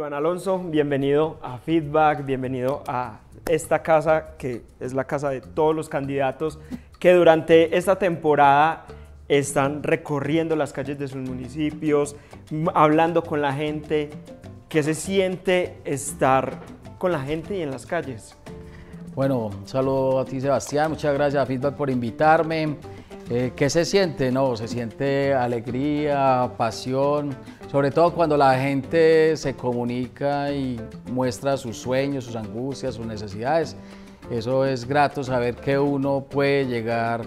Iván Alonso, bienvenido a Feedvak, bienvenido a esta casa que es la casa de todos los candidatos que durante esta temporada están recorriendo las calles de sus municipios, hablando con la gente. ¿Qué se siente estar con la gente y en las calles? Bueno, un saludo a ti, Sebastián, muchas gracias a Feedvak por invitarme. ¿Qué se siente? No, se siente alegría, pasión, sobre todo cuando la gente se comunica y muestra sus sueños, sus angustias, sus necesidades. Eso es grato, saber que uno puede llegar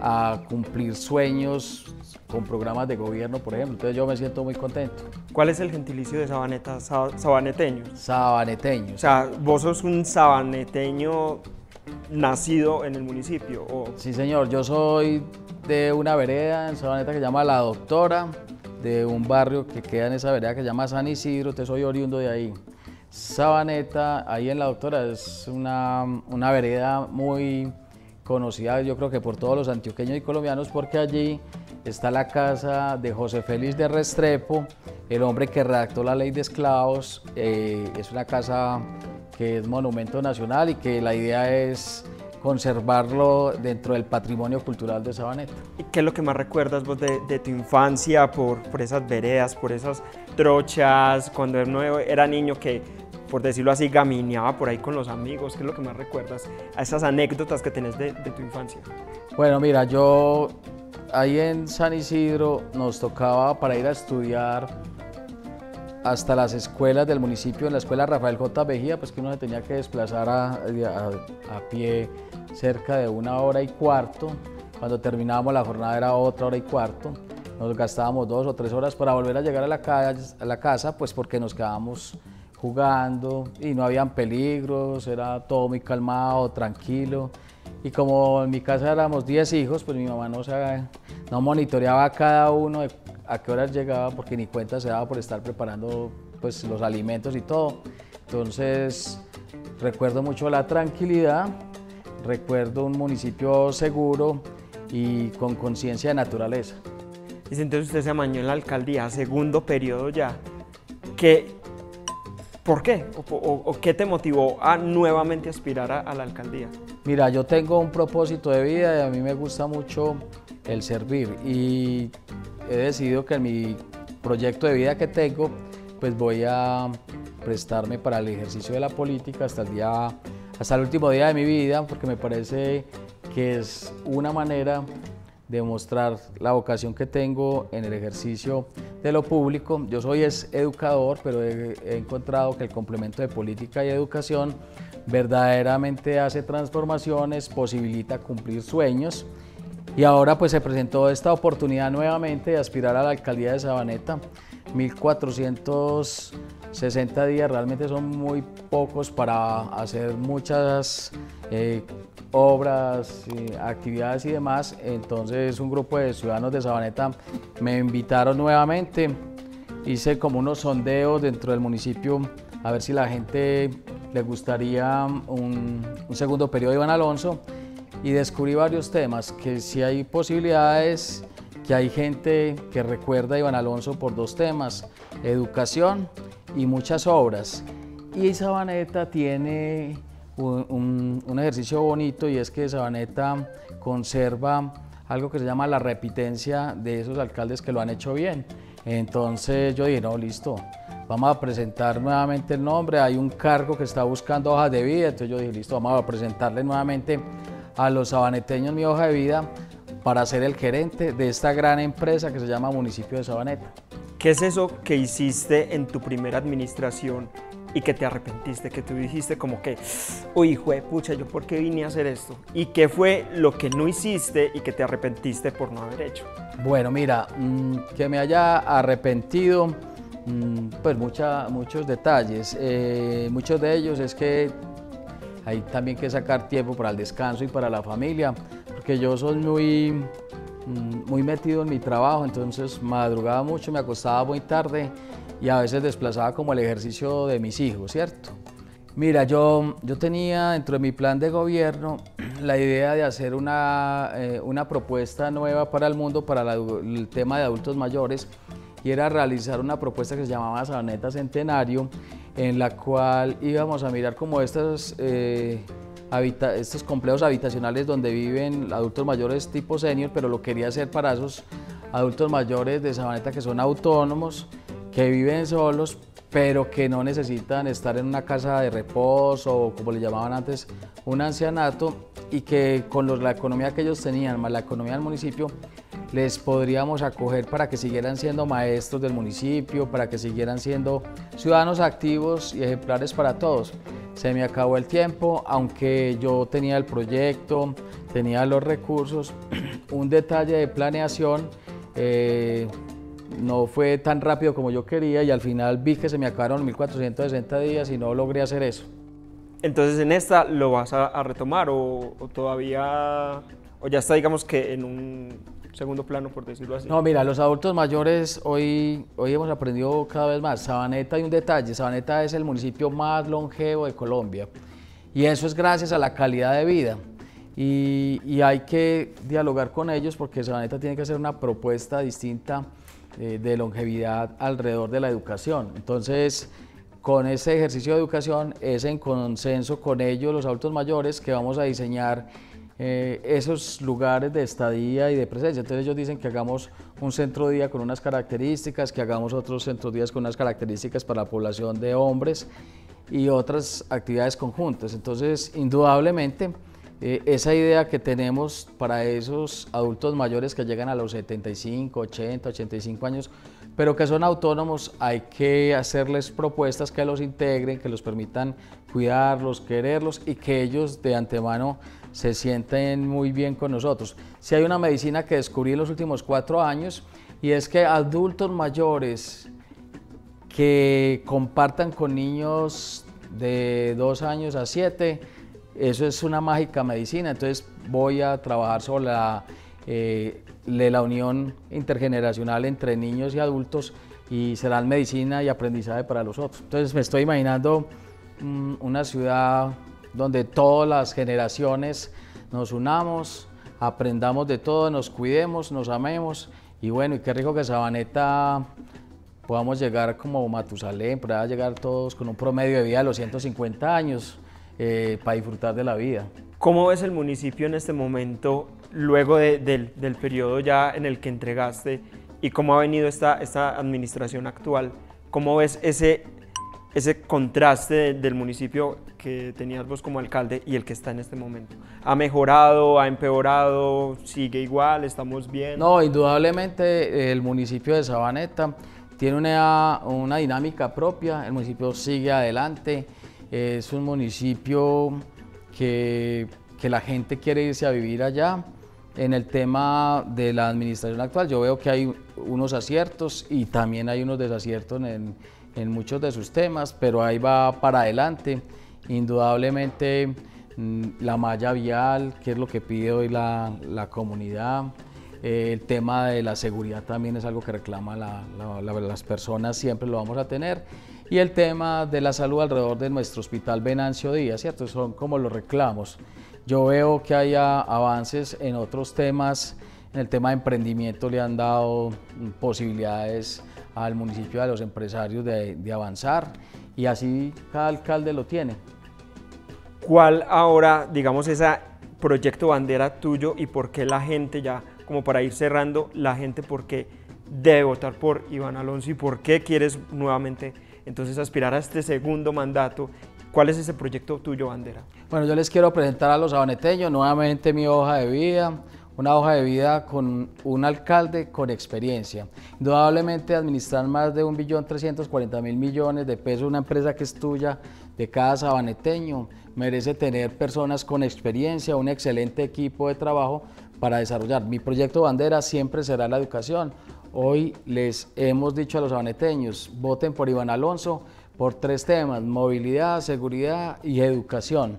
a cumplir sueños con programas de gobierno, por ejemplo. Entonces yo me siento muy contento. ¿Cuál es el gentilicio de Sabaneta? ¿Sabaneteño? Sabaneteño. O sea, vos sos un sabaneteño nacido en el municipio. ¿O? Sí, señor. Yo soy de una vereda en Sabaneta que se llama La Doctora, de un barrio que queda en esa vereda que se llama San Isidro. Entonces soy oriundo de ahí. Sabaneta, ahí en La Doctora, es una vereda muy conocida, yo creo que por todos los antioqueños y colombianos, porque allí está la casa de José Félix de Restrepo, el hombre que redactó la ley de esclavos. Es una casa que es monumento nacional y que la idea es conservarlo dentro del patrimonio cultural de Sabaneta. ¿Y qué es lo que más recuerdas vos de tu infancia por esas veredas, por esas trochas, cuando uno era niño que, por decirlo así, gamineaba por ahí con los amigos? ¿Qué es lo que más recuerdas a esas anécdotas que tenés de tu infancia? Bueno, mira, yo ahí en San Isidro nos tocaba para ir a estudiar hasta las escuelas del municipio, en la escuela Rafael J. Vejía, pues que uno se tenía que desplazar a pie cerca de 1 hora y cuarto. Cuando terminábamos la jornada era otra 1 hora y cuarto. Nos gastábamos 2 o 3 horas para volver a llegar a la casa, pues porque nos quedábamos jugando y no habían peligros, era todo muy calmado, tranquilo. Y como en mi casa éramos 10 hijos, pues mi mamá no monitoreaba a cada uno a qué horas llegaba, porque ni cuenta se daba por estar preparando, pues, los alimentos y todo. Entonces recuerdo mucho la tranquilidad, recuerdo un municipio seguro y con conciencia de naturaleza. Y entonces usted se amañó en la alcaldía, segundo periodo ya. ¿Por qué? ¿O qué te motivó a nuevamente aspirar a la alcaldía? Mira, yo tengo un propósito de vida y a mí me gusta mucho el servir, y he decidido que en mi proyecto de vida que tengo, pues voy a prestarme para el ejercicio de la política hasta el último día de mi vida, porque me parece que es una manera de mostrar la vocación que tengo en el ejercicio de lo público. Yo soy educador, pero he encontrado que el complemento de política y educación verdaderamente hace transformaciones, posibilita cumplir sueños. Y ahora pues se presentó esta oportunidad nuevamente de aspirar a la alcaldía de Sabaneta. 1460 días realmente son muy pocos para hacer muchas obras, actividades y demás. Entonces un grupo de ciudadanos de Sabaneta me invitaron nuevamente. Hice como unos sondeos dentro del municipio a ver si la gente le gustaría un segundo periodo de Iván Alonso. Y descubrí varios temas, que sí hay posibilidades, que hay gente que recuerda a Iván Alonso por 2 temas, educación y muchas obras. Y Sabaneta tiene un ejercicio bonito, y es que Sabaneta conserva algo que se llama la repitencia de esos alcaldes que lo han hecho bien. Entonces yo dije, no, listo, vamos a presentar nuevamente el nombre. Hay un cargo que está buscando hojas de vida, entonces yo dije, listo, vamos a presentarle nuevamente a los sabaneteños mi hoja de vida para ser el gerente de esta gran empresa que se llama Municipio de Sabaneta. ¿Qué es eso que hiciste en tu primera administración y que te arrepentiste, que tú dijiste como que, uy, hijo de pucha, ¿yo por qué vine a hacer esto? ¿Y qué fue lo que no hiciste y que te arrepentiste por no haber hecho? Bueno, mira, que me haya arrepentido, pues muchos detalles. Muchos de ellos es que hay también que sacar tiempo para el descanso y para la familia, porque yo soy muy metido en mi trabajo, entonces madrugaba mucho, me acostaba muy tarde y a veces desplazaba como el ejercicio de mis hijos, ¿cierto? Mira, yo tenía dentro de mi plan de gobierno la idea de hacer una propuesta nueva para el mundo, para el tema de adultos mayores, y era realizar una propuesta que se llamaba Sabaneta Centenario, en la cual íbamos a mirar como estos complejos habitacionales donde viven adultos mayores tipo senior, pero lo quería hacer para esos adultos mayores de Sabaneta que son autónomos, que viven solos, pero que no necesitan estar en una casa de reposo o, como le llamaban antes, un ancianato, y que con la economía que ellos tenían, más la economía del municipio, les podríamos acoger para que siguieran siendo maestros del municipio, para que siguieran siendo ciudadanos activos y ejemplares para todos. Se me acabó el tiempo, aunque yo tenía el proyecto, tenía los recursos, un detalle de planeación, no fue tan rápido como yo quería, y al final vi que se me acabaron 1460 días y no logré hacer eso. Entonces, ¿en esta lo vas a retomar o todavía, o ya está, digamos, que en un segundo plano, por decirlo así? No, mira, los adultos mayores hoy hemos aprendido cada vez más. Sabaneta, hay un detalle, Sabaneta es el municipio más longevo de Colombia, y eso es gracias a la calidad de vida. Y hay que dialogar con ellos, porque Sabaneta tiene que hacer una propuesta distinta de longevidad alrededor de la educación. Entonces, con ese ejercicio de educación es en consenso con ellos, los adultos mayores, que vamos a diseñar esos lugares de estadía y de presencia. Entonces ellos dicen que hagamos un centro día con unas características, que hagamos otros centros días con unas características para la población de hombres y otras actividades conjuntas. Entonces, indudablemente, esa idea que tenemos para esos adultos mayores que llegan a los 75, 80, 85 años, pero que son autónomos, hay que hacerles propuestas que los integren, que los permitan cuidarlos, quererlos, y que ellos de antemano se sienten muy bien con nosotros. Sí, hay una medicina que descubrí en los últimos 4 años, y es que adultos mayores que compartan con niños de 2 años a 7, eso es una mágica medicina. Entonces voy a trabajar sobre la unión intergeneracional entre niños y adultos, y serán medicina y aprendizaje para los otros. Entonces me estoy imaginando una ciudad donde todas las generaciones nos unamos, aprendamos de todo, nos cuidemos, nos amemos, y bueno, y qué rico que Sabaneta podamos llegar como Matusalén, para llegar todos con un promedio de vida de los 150 años. Para disfrutar de la vida. ¿Cómo ves el municipio en este momento, luego del periodo ya en el que entregaste, y cómo ha venido esta administración actual? ¿Cómo ves ese contraste del municipio que tenías vos como alcalde y el que está en este momento? ¿Ha mejorado, ha empeorado, sigue igual, estamos bien? No, indudablemente el municipio de Sabaneta tiene una dinámica propia, el municipio sigue adelante. Es un municipio que la gente quiere irse a vivir allá. En el tema de la administración actual, yo veo que hay unos aciertos y también hay unos desaciertos en muchos de sus temas, pero ahí va para adelante. Indudablemente la malla vial, que es lo que pide hoy la comunidad. El tema de la seguridad también es algo que reclama las personas, siempre lo vamos a tener. Y el tema de la salud alrededor de nuestro hospital Venancio Díaz, ¿cierto? Son como los reclamos. Yo veo que hay avances en otros temas. En el tema de emprendimiento le han dado posibilidades al municipio, a los empresarios de avanzar, y así cada alcalde lo tiene. ¿Cuál ahora, digamos, ese proyecto bandera tuyo, y por qué la gente, ya como para ir cerrando, la gente por qué debe votar por Iván Alonso y por qué quieres nuevamente entonces aspirar a este segundo mandato? ¿Cuál es ese proyecto tuyo, bandera? Bueno, yo les quiero presentar a los sabaneteños nuevamente mi hoja de vida, una hoja de vida con un alcalde con experiencia. Indudablemente administrar más de 1.340.000 millones de pesos, una empresa que es tuya, de cada sabaneteño, merece tener personas con experiencia, un excelente equipo de trabajo para desarrollar. Mi proyecto bandera siempre será la educación. Hoy les hemos dicho a los sabaneteños, voten por Iván Alonso por 3 temas, movilidad, seguridad y educación.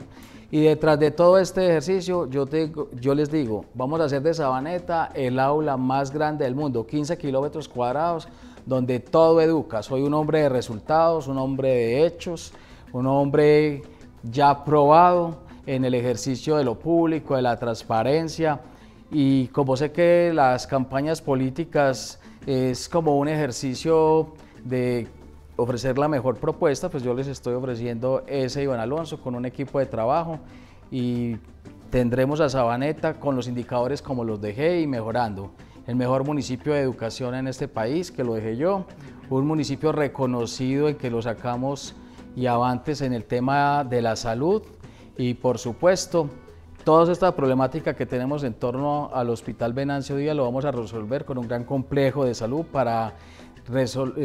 Y detrás de todo este ejercicio, yo les digo, vamos a hacer de Sabaneta el aula más grande del mundo, 15 kilómetros cuadrados, donde todo educa. Soy un hombre de resultados, un hombre de hechos, un hombre ya probado en el ejercicio de lo público, de la transparencia. Y como sé que las campañas políticas es como un ejercicio de ofrecer la mejor propuesta, pues yo les estoy ofreciendo ese Iván Alonso con un equipo de trabajo y tendremos a Sabaneta con los indicadores como los dejé y mejorando. El mejor municipio de educación en este país, que lo dejé yo, un municipio reconocido en que lo sacamos y avantes en el tema de la salud y por supuesto toda esta problemática que tenemos en torno al Hospital Venancio Díaz lo vamos a resolver con un gran complejo de salud para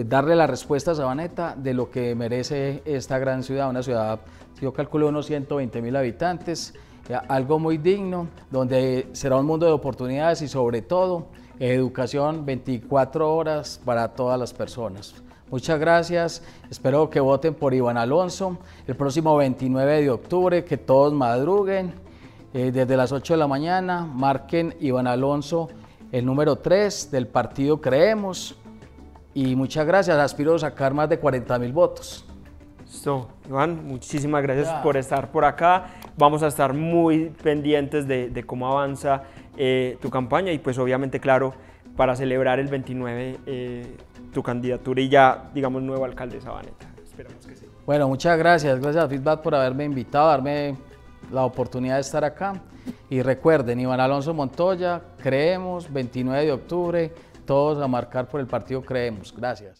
darle la respuesta a Sabaneta de lo que merece esta gran ciudad, una ciudad, yo calculo unos 120.000 habitantes, algo muy digno, donde será un mundo de oportunidades y sobre todo educación 24 horas para todas las personas. Muchas gracias, espero que voten por Iván Alonso el próximo 29 de octubre, que todos madruguen desde las 8 de la mañana, marquen Iván Alonso el número 3 del partido Creemos y muchas gracias, aspiro a sacar más de 40.000 votos. Listo, Iván, muchísimas gracias por estar por acá, vamos a estar muy pendientes de cómo avanza tu campaña y pues obviamente claro, para celebrar el 29 tu candidatura y ya digamos nuevo alcalde de Sabaneta, esperamos que sí. Bueno, muchas gracias, gracias a Feedvak por haberme invitado, darme la oportunidad de estar acá y recuerden, Iván Alonso Montoya, Creemos, 29 de octubre, todos a marcar por el partido Creemos, gracias.